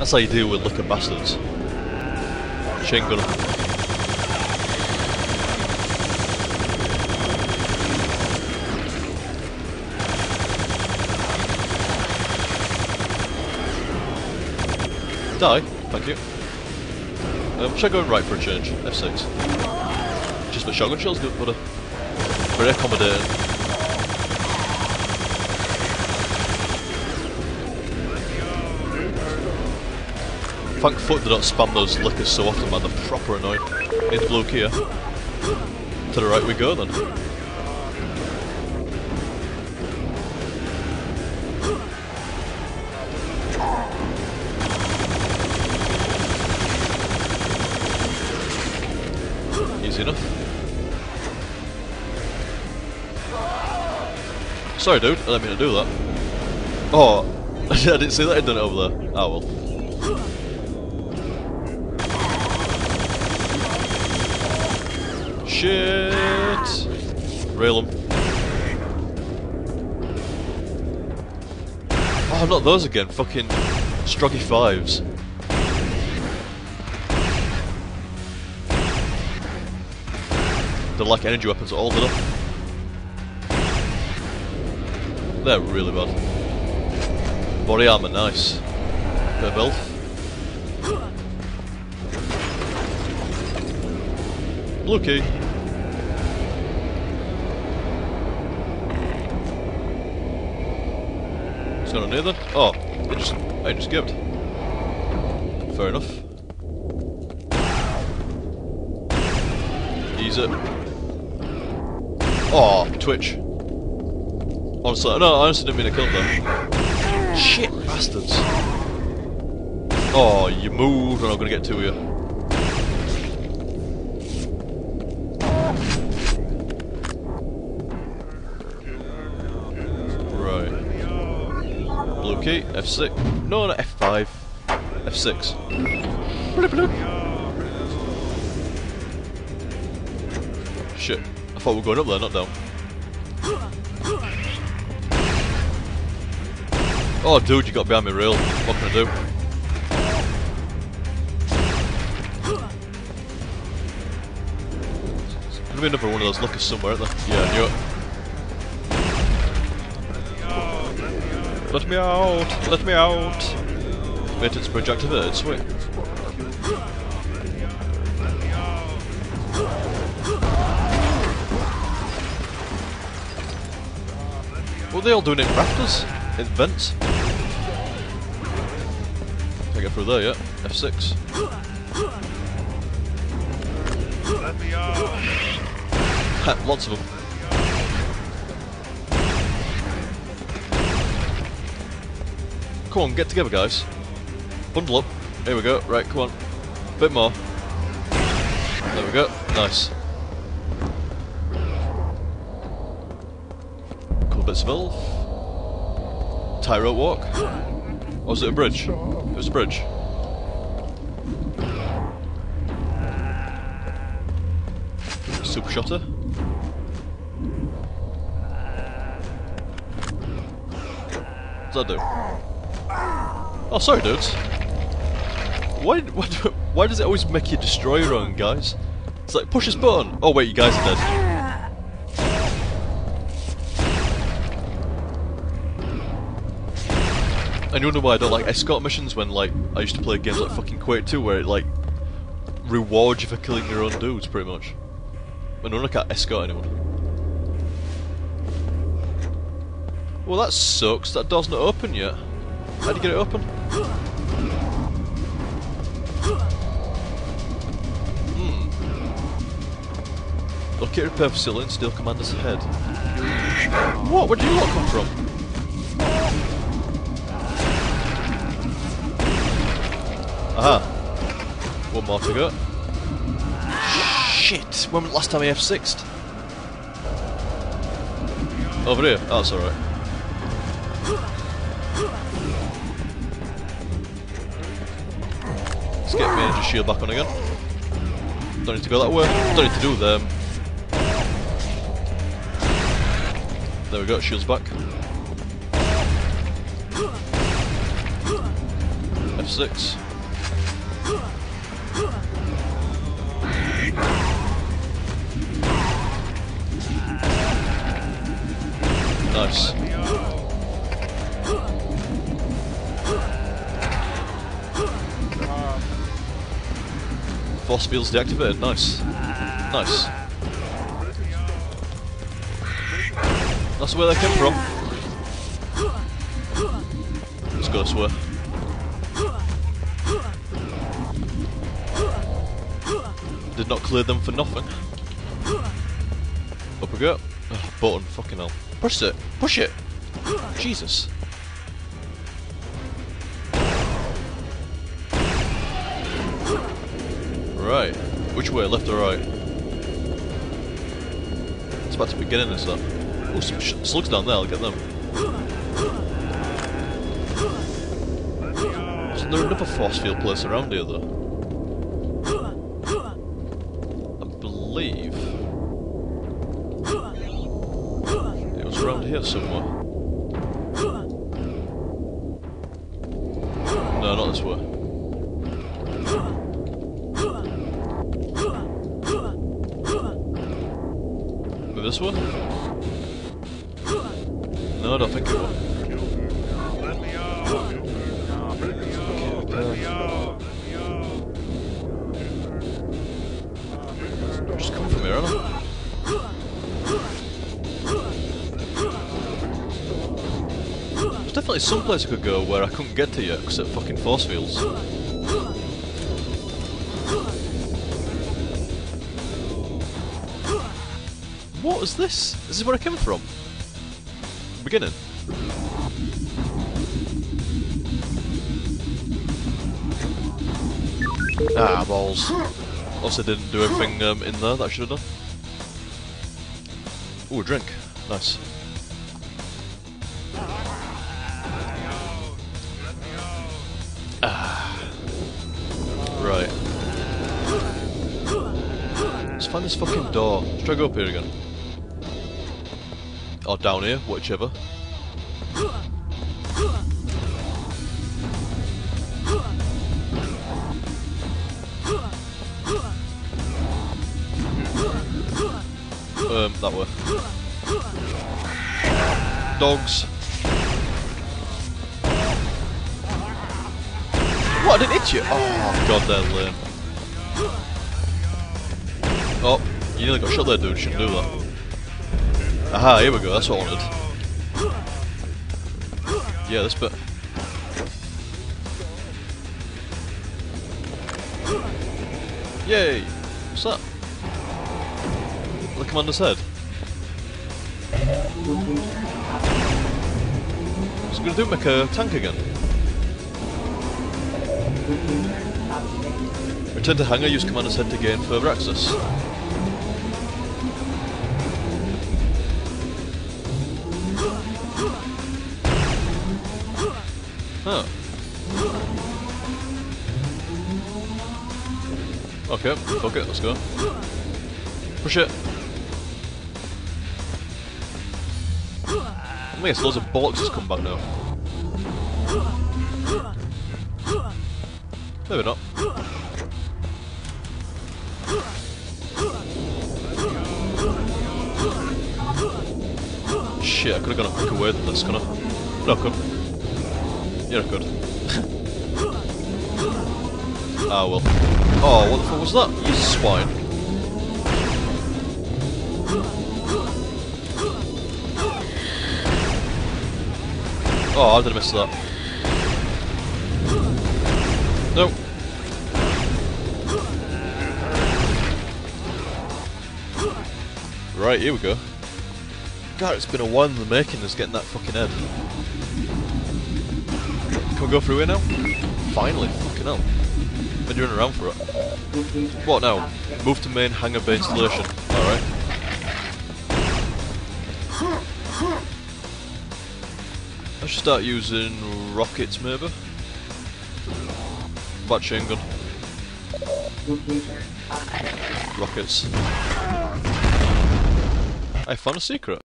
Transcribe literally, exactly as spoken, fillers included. That's how you deal with looking bastards. Machine gunner. Die, thank you. Um, should I go right for a change? F six. Just for shotgun shells, good buddy. Very accommodating. Thank fuck they don't spam those lickers so often, man, they're proper annoying. In the blue Kia. To the right we go then. Sorry dude, I didn't mean to do that. Oh, I didn't see that I'd done it over there. Oh well. Shit! Rail them. Oh, not those again, fucking Stroggy fives. They're like energy weapons at all, do they? They're really bad. Body armor, nice. Bit of health. Blue key. It's not on either. Oh, it just, I just skipped. Fair enough. Use it. Oh, twitch. Honestly, no, I honestly didn't mean to kill them. Shit, bastards. Oh, you moved and I'm gonna get to you. Right. Blue key, F six. No, not F five. F six. Bloop, bloop. Shit. I thought we were going up there, not down. Oh dude, you got behind me real. What can I do? There's gonna be another one of those lookers somewhere, isn't there? Yeah, I knew it. Let me out! Let me out! Maintenance bridge activated, sweet. What are they all doing in rafters? In vents? Can't get through there yet. F six. Let me out. Lots of them. Come on, get together, guys. Bundle up. Here we go. Right, come on. Bit more. There we go. Nice. Couple bits of health. Tightrope walk? Or was it a bridge? It was a bridge. Super shotter. What does that do? Oh, sorry, dudes. Why? Why, do, why does it always make you destroy your own guys? It's like push this button. Oh wait, you guys are dead. And you wonder why I don't like escort missions when, like, I used to play games like fucking Quake two where it, like, rewards you for killing your own dudes, pretty much. And I can't escort anyone. Well, that sucks. That door's not open yet. How'd you get it open? Hmm. Locate repair facility and steal commander's head. What? Where did you lot come from? Aha. One more to go. Shit! When was the last time I F six'd? Over here? Oh, that's alright. Let's get my energy shield back on again. Don't need to go that way. Don't need to do them. There we go, shield's back. six. Nice. Force fields deactivated. Nice. Nice. That's where they came from. Let's go this way. Did not clear them for nothing. Up we go. Oh, button, fucking hell. Push it! Push it! Jesus. Right. Which way? Left or right? It's about to be getting this up. Oh, some sh slugs down there, I'll get them. Isn't there another force field place around here though? I believe... it was around here somewhere. No, not this way. This one? No, I don't think it will. Okay, just come from here, am I? There's definitely some place I could go where I couldn't get to yet because of fucking force fields. What is this? This is where I came from. Beginning. Ah, balls. Also didn't do everything um, in there that I should have done. Ooh, a drink. Nice. Ah. Right. Let's find this fucking door. Let's try to go up here again. Or down here, whichever. Um, that way. Dogs. What, I didn't hit you? Oh, god, they're lame. Oh, you nearly got shot there, dude. Shouldn't do that. Aha, here we go, that's what I wanted. Yeah, this bit. Yay! What's that? The commander's head. It's gonna do make a tank again. Return to hangar, use commander's head to gain further access. Oh. Okay, fuck it, let's go. Push it! I guess loads of bollocks has come back now. Maybe not. Shit, I could've gone a quicker way than this, couldn't I? No, I couldn't. Yeah, I could. Ah, well. Oh, what the fuck was that? You swine. Oh, I did miss that. Nope. Right, here we go. God, it's been a while in the making, us getting that fucking head. Can we go through here now? Finally, fucking hell. Been running around for it. What now? Move to main hangar bay installation. Alright. I should start using rockets maybe? Bat chain gun. Rockets. I found a secret.